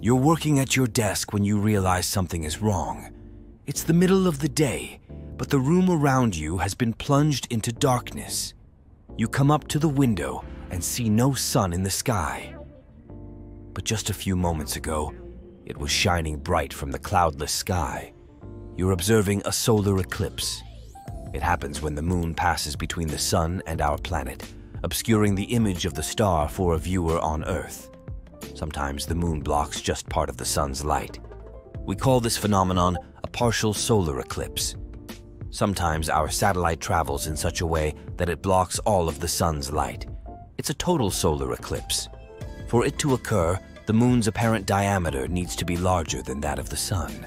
You're working at your desk when you realize something is wrong. It's the middle of the day, but the room around you has been plunged into darkness. You come up to the window and see no sun in the sky. But just a few moments ago, it was shining bright from the cloudless sky. You're observing a solar eclipse. It happens when the moon passes between the sun and our planet, obscuring the image of the star for a viewer on Earth. Sometimes the moon blocks just part of the sun's light. We call this phenomenon a partial solar eclipse. Sometimes our satellite travels in such a way that it blocks all of the sun's light. It's a total solar eclipse. For it to occur, the moon's apparent diameter needs to be larger than that of the sun.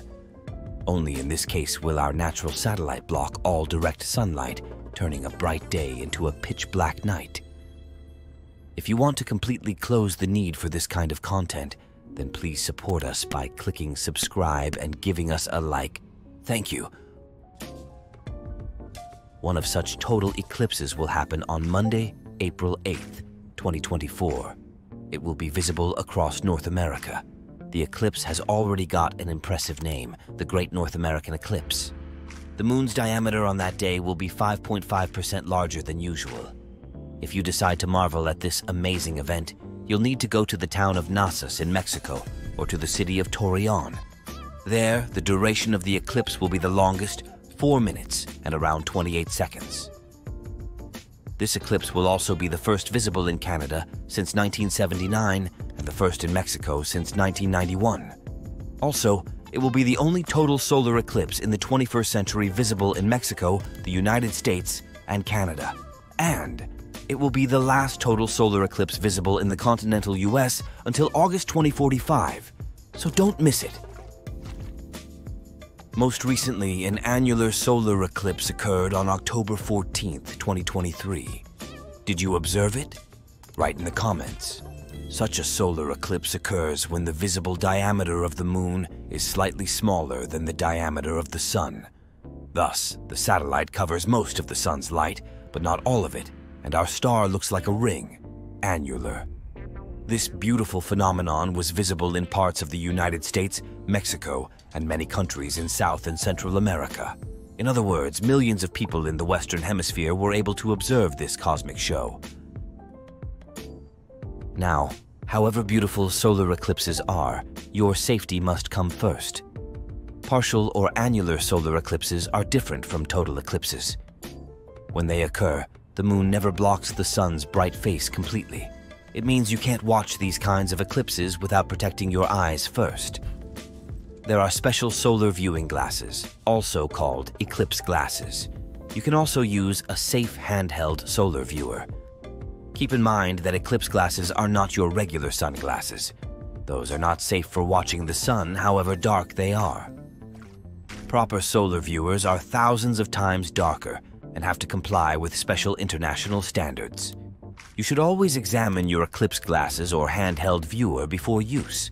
Only in this case will our natural satellite block all direct sunlight, turning a bright day into a pitch-black night. If you want to completely close the need for this kind of content, then please support us by clicking subscribe and giving us a like. Thank you. One of such total eclipses will happen on Monday, April 8th, 2024. It will be visible across North America. The eclipse has already got an impressive name, the Great North American Eclipse. The moon's diameter on that day will be 5.5% larger than usual. If you decide to marvel at this amazing event, you'll need to go to the town of Nazas in Mexico or to the city of Torreon. There, the duration of the eclipse will be the longest, 4 minutes and around 28 seconds. This eclipse will also be the first visible in Canada since 1979 and the first in Mexico since 1991. Also, it will be the only total solar eclipse in the 21st century visible in Mexico, the United States, and Canada. And it will be the last total solar eclipse visible in the continental US until August 2045, so don't miss it. Most recently, an annular solar eclipse occurred on October 14th, 2023. Did you observe it? Write in the comments. Such a solar eclipse occurs when the visible diameter of the moon is slightly smaller than the diameter of the sun. Thus, the satellite covers most of the sun's light, but not all of it, and our star looks like a ring, annular. This beautiful phenomenon was visible in parts of the United States, Mexico, and many countries in South and Central America. In other words, millions of people in the Western Hemisphere were able to observe this cosmic show. Now, however beautiful solar eclipses are, your safety must come first. Partial or annular solar eclipses are different from total eclipses. When they occur, the moon never blocks the sun's bright face completely. It means you can't watch these kinds of eclipses without protecting your eyes first. There are special solar viewing glasses, also called eclipse glasses. You can also use a safe handheld solar viewer. Keep in mind that eclipse glasses are not your regular sunglasses. Those are not safe for watching the sun, however dark they are. Proper solar viewers are thousands of times darker and have to comply with special international standards. You should always examine your eclipse glasses or handheld viewer before use.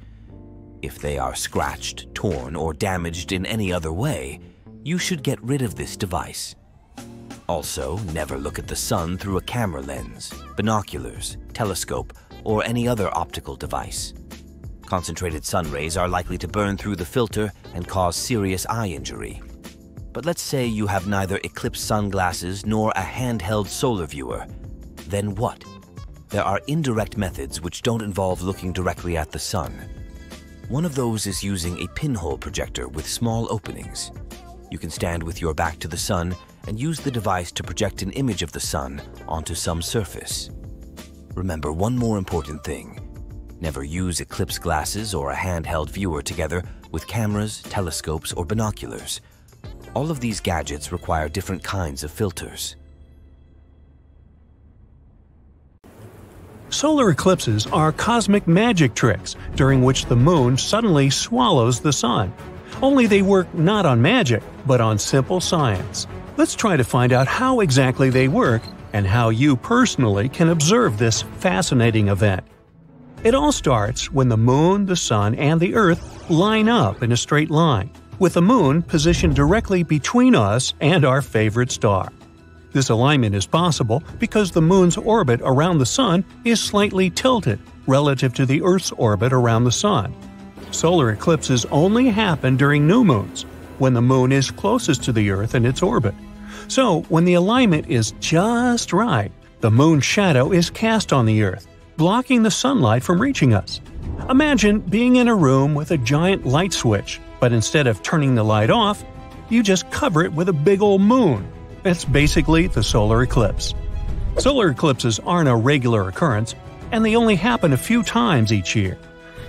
If they are scratched, torn, or damaged in any other way, you should get rid of this device. Also, never look at the sun through a camera lens, binoculars, telescope, or any other optical device. Concentrated sun rays are likely to burn through the filter and cause serious eye injury. But let's say you have neither eclipse sunglasses nor a handheld solar viewer. Then what? There are indirect methods which don't involve looking directly at the sun. One of those is using a pinhole projector with small openings. You can stand with your back to the sun and use the device to project an image of the sun onto some surface. Remember one more important thing. Never use eclipse glasses or a handheld viewer together with cameras, telescopes, or binoculars. All of these gadgets require different kinds of filters. Solar eclipses are cosmic magic tricks during which the moon suddenly swallows the sun. Only they work not on magic, but on simple science. Let's try to find out how exactly they work and how you personally can observe this fascinating event. It all starts when the moon, the sun, and the Earth line up in a straight line, with the moon positioned directly between us and our favorite star. This alignment is possible because the moon's orbit around the sun is slightly tilted relative to the Earth's orbit around the sun. Solar eclipses only happen during new moons, when the moon is closest to the Earth in its orbit. So, when the alignment is just right, the moon's shadow is cast on the Earth, blocking the sunlight from reaching us. Imagine being in a room with a giant light switch, but instead of turning the light off, you just cover it with a big old moon. That's basically the solar eclipse. Solar eclipses aren't a regular occurrence, and they only happen a few times each year.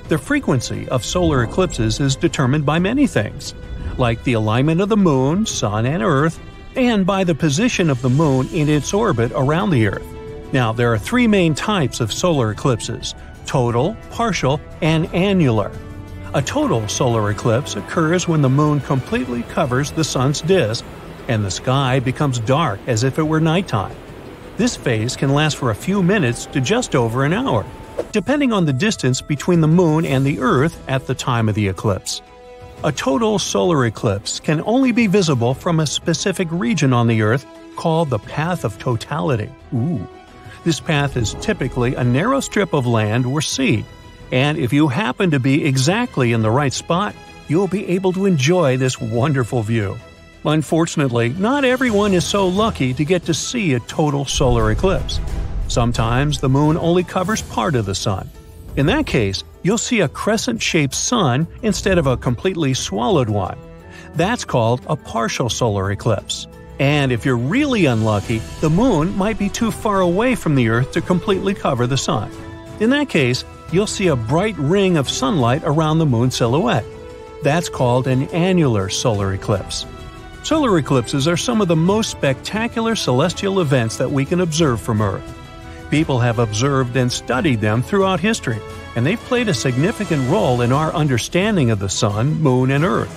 The frequency of solar eclipses is determined by many things, like the alignment of the moon, sun, and Earth, and by the position of the moon in its orbit around the Earth. Now, there are three main types of solar eclipses: total, partial, and annular. A total solar eclipse occurs when the moon completely covers the sun's disk and the sky becomes dark as if it were nighttime. This phase can last for a few minutes to just over an hour, depending on the distance between the moon and the Earth at the time of the eclipse. A total solar eclipse can only be visible from a specific region on the Earth called the path of totality. This path is typically a narrow strip of land or sea, and if you happen to be exactly in the right spot, you'll be able to enjoy this wonderful view. Unfortunately, not everyone is so lucky to get to see a total solar eclipse. Sometimes the moon only covers part of the sun. In that case, you'll see a crescent-shaped sun instead of a completely swallowed one. That's called a partial solar eclipse. And if you're really unlucky, the moon might be too far away from the Earth to completely cover the sun. In that case, you'll see a bright ring of sunlight around the moon silhouette. That's called an annular solar eclipse. Solar eclipses are some of the most spectacular celestial events that we can observe from Earth. People have observed and studied them throughout history, and they've played a significant role in our understanding of the sun, moon, and Earth.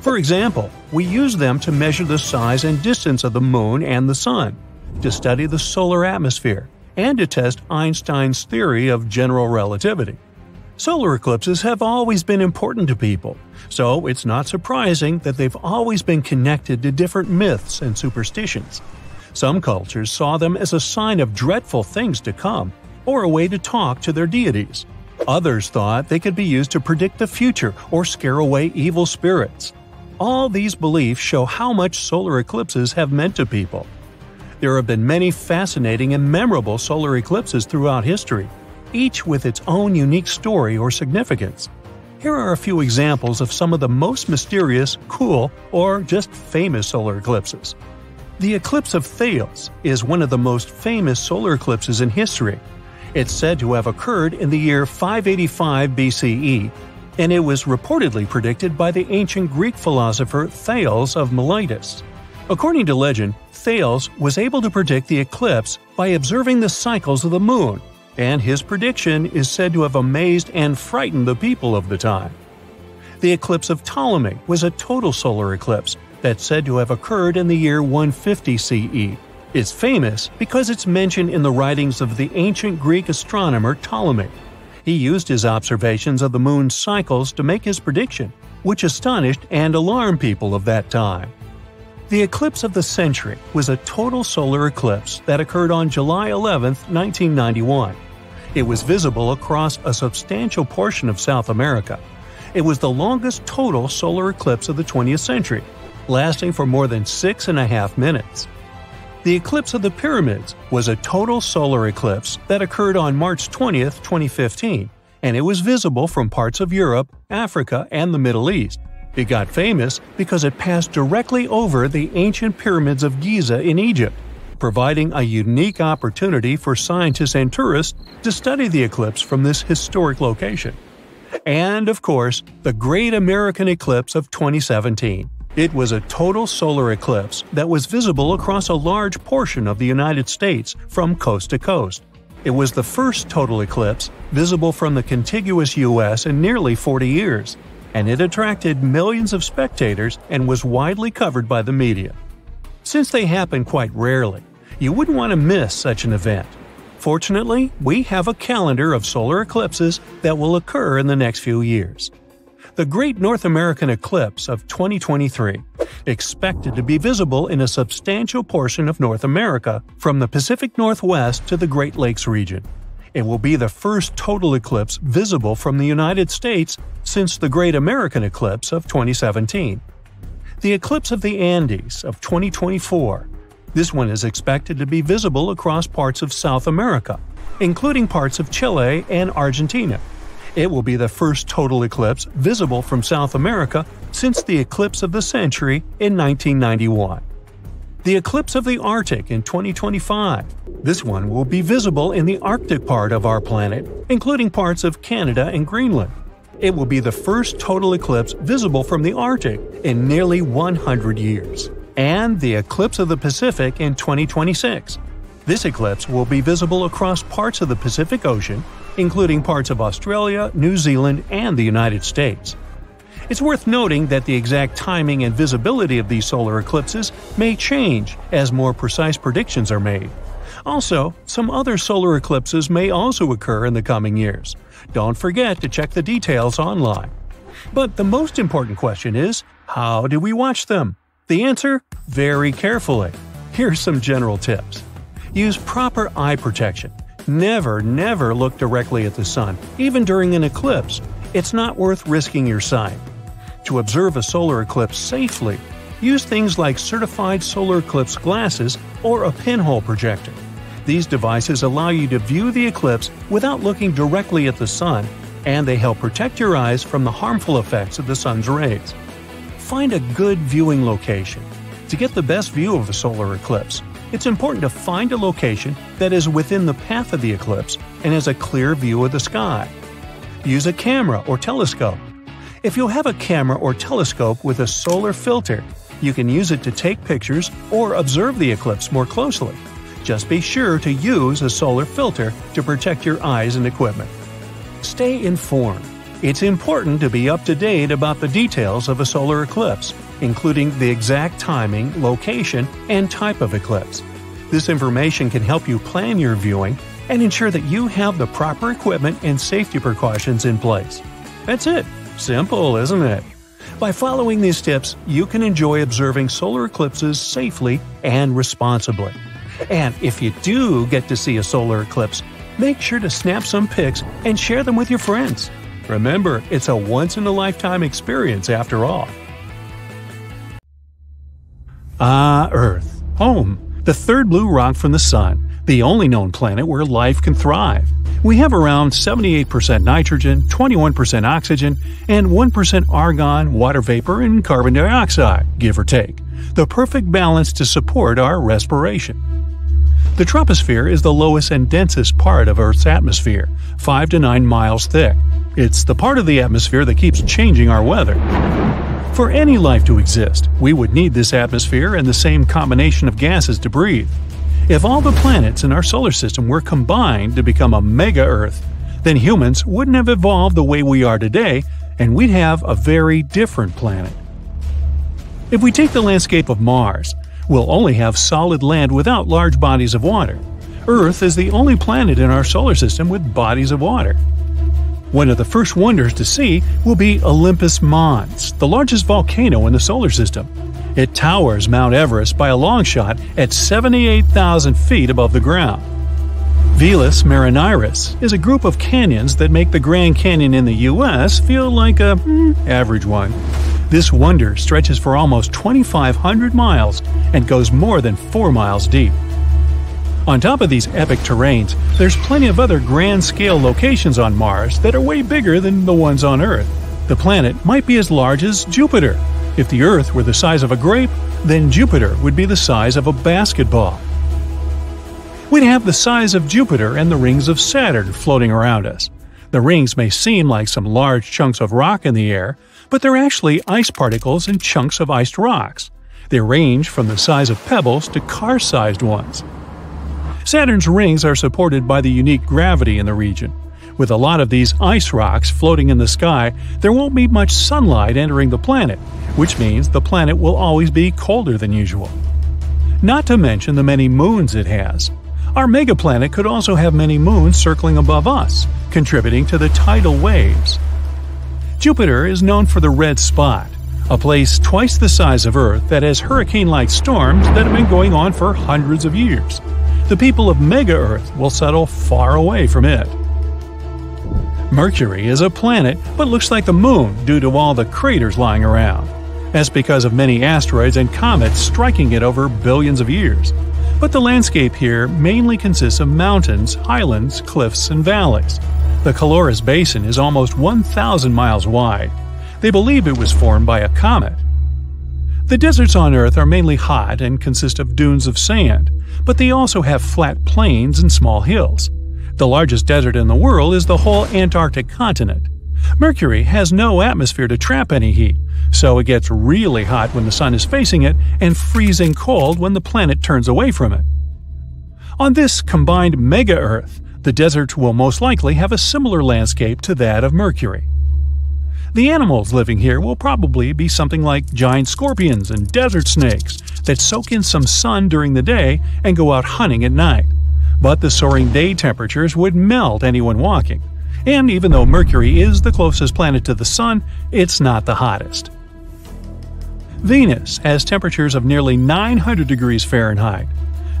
For example, we use them to measure the size and distance of the moon and the sun, to study the solar atmosphere, and to test Einstein's theory of general relativity. Solar eclipses have always been important to people, so it's not surprising that they've always been connected to different myths and superstitions. Some cultures saw them as a sign of dreadful things to come, or a way to talk to their deities. Others thought they could be used to predict the future or scare away evil spirits. All these beliefs show how much solar eclipses have meant to people. There have been many fascinating and memorable solar eclipses throughout history, each with its own unique story or significance. Here are a few examples of some of the most mysterious, cool, or just famous solar eclipses. The eclipse of Thales is one of the most famous solar eclipses in history. It's said to have occurred in the year 585 BCE, and it was reportedly predicted by the ancient Greek philosopher Thales of Miletus. According to legend, Thales was able to predict the eclipse by observing the cycles of the moon, and his prediction is said to have amazed and frightened the people of the time. The eclipse of Ptolemy was a total solar eclipse that's said to have occurred in the year 150 CE. It's famous because it's mentioned in the writings of the ancient Greek astronomer Ptolemy. He used his observations of the moon's cycles to make his prediction, which astonished and alarmed people of that time. The eclipse of the century was a total solar eclipse that occurred on July 11, 1991. It was visible across a substantial portion of South America. It was the longest total solar eclipse of the 20th century, lasting for more than 6.5 minutes. The eclipse of the pyramids was a total solar eclipse that occurred on March 20, 2015, and it was visible from parts of Europe, Africa, and the Middle East. It got famous because it passed directly over the ancient pyramids of Giza in Egypt, providing a unique opportunity for scientists and tourists to study the eclipse from this historic location. And, of course, the Great American Eclipse of 2017. It was a total solar eclipse that was visible across a large portion of the United States from coast to coast. It was the first total eclipse visible from the contiguous U.S. in nearly 40 years. And it attracted millions of spectators and was widely covered by the media. Since they happen quite rarely, you wouldn't want to miss such an event. Fortunately, we have a calendar of solar eclipses that will occur in the next few years. The Great North American Eclipse of 2023, expected to be visible in a substantial portion of North America from the Pacific Northwest to the Great Lakes region. It will be the first total eclipse visible from the United States since the Great American Eclipse of 2017. The eclipse of the Andes of 2024. This one is expected to be visible across parts of South America, including parts of Chile and Argentina. It will be the first total eclipse visible from South America since the eclipse of the century in 1991. The eclipse of the Arctic in 2025. This one will be visible in the Arctic part of our planet, including parts of Canada and Greenland. It will be the first total eclipse visible from the Arctic in nearly 100 years. And the eclipse of the Pacific in 2026. This eclipse will be visible across parts of the Pacific Ocean, including parts of Australia, New Zealand, and the United States. It's worth noting that the exact timing and visibility of these solar eclipses may change as more precise predictions are made. Also, some other solar eclipses may also occur in the coming years. Don't forget to check the details online. But the most important question is, how do we watch them? The answer? Very carefully. Here's some general tips. Use proper eye protection. Never look directly at the sun, even during an eclipse. It's not worth risking your sight. To observe a solar eclipse safely, use things like certified solar eclipse glasses or a pinhole projector. These devices allow you to view the eclipse without looking directly at the sun, and they help protect your eyes from the harmful effects of the sun's rays. Find a good viewing location. To get the best view of a solar eclipse, it's important to find a location that is within the path of the eclipse and has a clear view of the sky. Use a camera or telescope. If you have a camera or telescope with a solar filter, you can use it to take pictures or observe the eclipse more closely. Just be sure to use a solar filter to protect your eyes and equipment. Stay informed. It's important to be up to date about the details of a solar eclipse, including the exact timing, location, and type of eclipse. This information can help you plan your viewing and ensure that you have the proper equipment and safety precautions in place. That's it. Simple, isn't it? By following these tips, you can enjoy observing solar eclipses safely and responsibly. And if you do get to see a solar eclipse, make sure to snap some pics and share them with your friends. Remember, it's a once-in-a-lifetime experience after all. Earth. Home. The third blue rock from the Sun, the only known planet where life can thrive. We have around 78% nitrogen, 21% oxygen, and 1% argon, water vapor, and carbon dioxide, give or take. The perfect balance to support our respiration. The troposphere is the lowest and densest part of Earth's atmosphere, 5 to 9 miles thick. It's the part of the atmosphere that keeps changing our weather. For any life to exist, we would need this atmosphere and the same combination of gases to breathe. If all the planets in our solar system were combined to become a mega-Earth, then humans wouldn't have evolved the way we are today, and we'd have a very different planet. If we take the landscape of Mars, we'll only have solid land without large bodies of water. Earth is the only planet in our solar system with bodies of water. One of the first wonders to see will be Olympus Mons, the largest volcano in the solar system. It towers Mount Everest by a long shot at 78,000 feet above the ground. Velas Marineris is a group of canyons that make the Grand Canyon in the U.S. feel like a average one. This wonder stretches for almost 2,500 miles and goes more than 4 miles deep. On top of these epic terrains, there's plenty of other grand-scale locations on Mars that are way bigger than the ones on Earth. The planet might be as large as Jupiter. If the Earth were the size of a grape, then Jupiter would be the size of a basketball. We'd have the size of Jupiter and the rings of Saturn floating around us. The rings may seem like some large chunks of rock in the air, but they're actually ice particles and chunks of iced rocks. They range from the size of pebbles to car-sized ones. Saturn's rings are supported by the unique gravity in the region. With a lot of these ice rocks floating in the sky, there won't be much sunlight entering the planet, which means the planet will always be colder than usual. Not to mention the many moons it has. Our megaplanet could also have many moons circling above us, contributing to the tidal waves. Jupiter is known for the red spot, a place twice the size of Earth that has hurricane-like storms that have been going on for hundreds of years. the people of Mega-Earth will settle far away from it. Mercury is a planet but looks like the Moon due to all the craters lying around. That's because of many asteroids and comets striking it over billions of years. But the landscape here mainly consists of mountains, highlands, cliffs, and valleys. The Caloras Basin is almost 1,000 miles wide. They believe it was formed by a comet. The deserts on Earth are mainly hot and consist of dunes of sand, but they also have flat plains and small hills. The largest desert in the world is the whole Antarctic continent. Mercury has no atmosphere to trap any heat, so it gets really hot when the sun is facing it and freezing cold when the planet turns away from it. On this combined mega-Earth, the desert will most likely have a similar landscape to that of Mercury. The animals living here will probably be something like giant scorpions and desert snakes that soak in some sun during the day and go out hunting at night. But the soaring day temperatures would melt anyone walking. And even though Mercury is the closest planet to the Sun, it's not the hottest. Venus has temperatures of nearly 900 degrees Fahrenheit.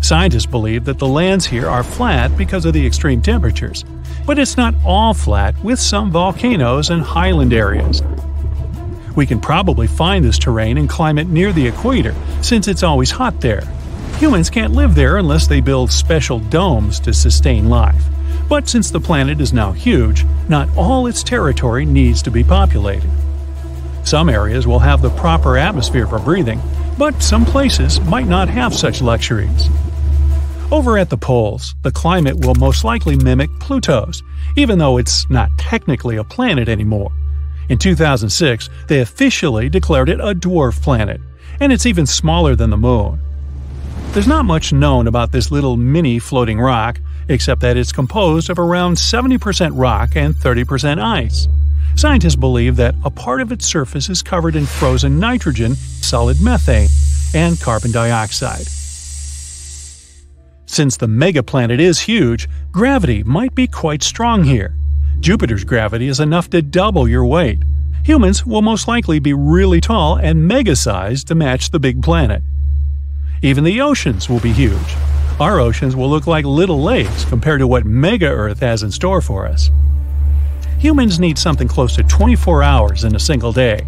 Scientists believe that the lands here are flat because of the extreme temperatures, but it's not all flat, with some volcanoes and highland areas. We can probably find this terrain and climate near the equator, since it's always hot there. Humans can't live there unless they build special domes to sustain life. But since the planet is now huge, not all its territory needs to be populated. Some areas will have the proper atmosphere for breathing, but some places might not have such luxuries. Over at the poles, the climate will most likely mimic Pluto's, even though it's not technically a planet anymore. In 2006, they officially declared it a dwarf planet, and it's even smaller than the Moon. There's not much known about this little mini floating rock, except that it's composed of around 70% rock and 30% ice. Scientists believe that a part of its surface is covered in frozen nitrogen, solid methane, and carbon dioxide. Since the megaplanet is huge, gravity might be quite strong here. Jupiter's gravity is enough to double your weight. Humans will most likely be really tall and mega-sized to match the big planet. Even the oceans will be huge. Our oceans will look like little lakes compared to what Mega-Earth has in store for us. Humans need something close to 24 hours in a single day.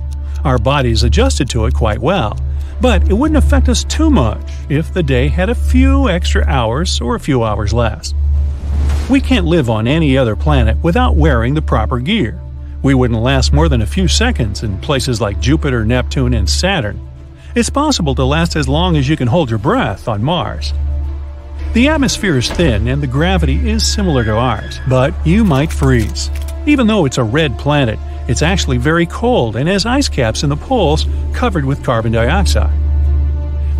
Our bodies adjusted to it quite well, but it wouldn't affect us too much if the day had a few extra hours or a few hours less. We can't live on any other planet without wearing the proper gear. We wouldn't last more than a few seconds in places like Jupiter, Neptune, and Saturn. It's possible to last as long as you can hold your breath on Mars. The atmosphere is thin and the gravity is similar to ours, but you might freeze. Even though it's a red planet, it's actually very cold and has ice caps in the poles covered with carbon dioxide.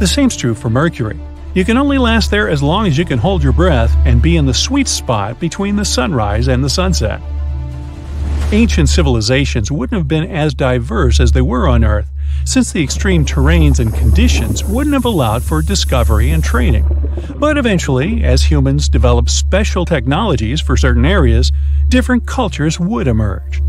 The same's true for Mercury. You can only last there as long as you can hold your breath and be in the sweet spot between the sunrise and the sunset. Ancient civilizations wouldn't have been as diverse as they were on Earth, since the extreme terrains and conditions wouldn't have allowed for discovery and training. But eventually, as humans developed special technologies for certain areas, different cultures would emerge.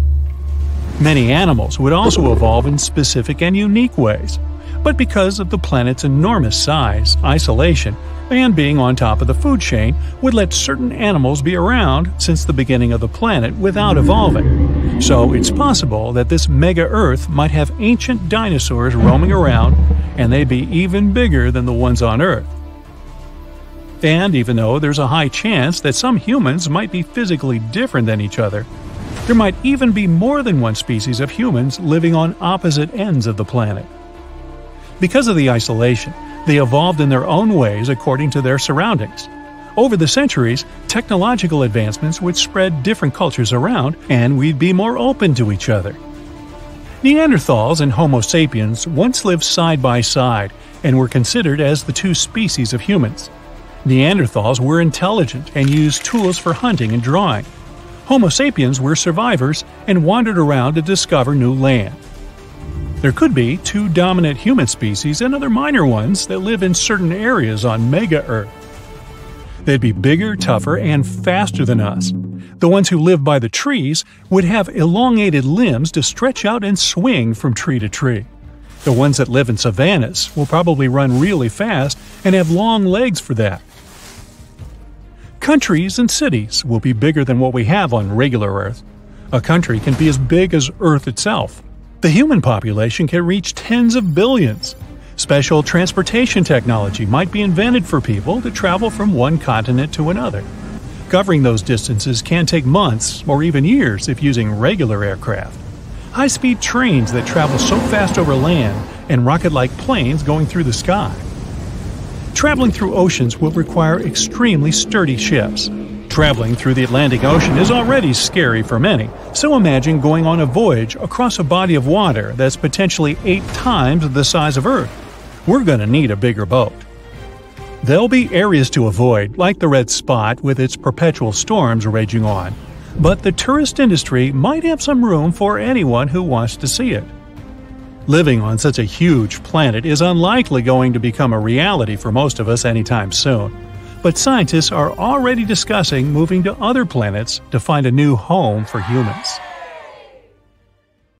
Many animals would also evolve in specific and unique ways. But because of the planet's enormous size, isolation, and being on top of the food chain would let certain animals be around since the beginning of the planet without evolving. So it's possible that this mega-Earth might have ancient dinosaurs roaming around, and they'd be even bigger than the ones on Earth. And even though there's a high chance that some humans might be physically different than each other, there might even be more than one species of humans living on opposite ends of the planet. Because of the isolation, they evolved in their own ways according to their surroundings. Over the centuries, technological advancements would spread different cultures around, and we'd be more open to each other. Neanderthals and Homo sapiens once lived side by side and were considered as the two species of humans. Neanderthals were intelligent and used tools for hunting and drawing. Homo sapiens were survivors and wandered around to discover new land. There could be two dominant human species and other minor ones that live in certain areas on Mega-Earth. They'd be bigger, tougher, and faster than us. The ones who live by the trees would have elongated limbs to stretch out and swing from tree to tree. The ones that live in savannas will probably run really fast and have long legs for that. Countries and cities will be bigger than what we have on regular Earth. A country can be as big as Earth itself. The human population can reach tens of billions. Special transportation technology might be invented for people to travel from one continent to another. Covering those distances can take months or even years if using regular aircraft. High-speed trains that travel so fast over land and rocket-like planes going through the sky. Traveling through oceans will require extremely sturdy ships. Traveling through the Atlantic Ocean is already scary for many, so imagine going on a voyage across a body of water that's potentially 8 times the size of Earth. We're going to need a bigger boat. There'll be areas to avoid, like the Red Spot with its perpetual storms raging on, but the tourist industry might have some room for anyone who wants to see it. Living on such a huge planet is unlikely going to become a reality for most of us anytime soon. But scientists are already discussing moving to other planets to find a new home for humans.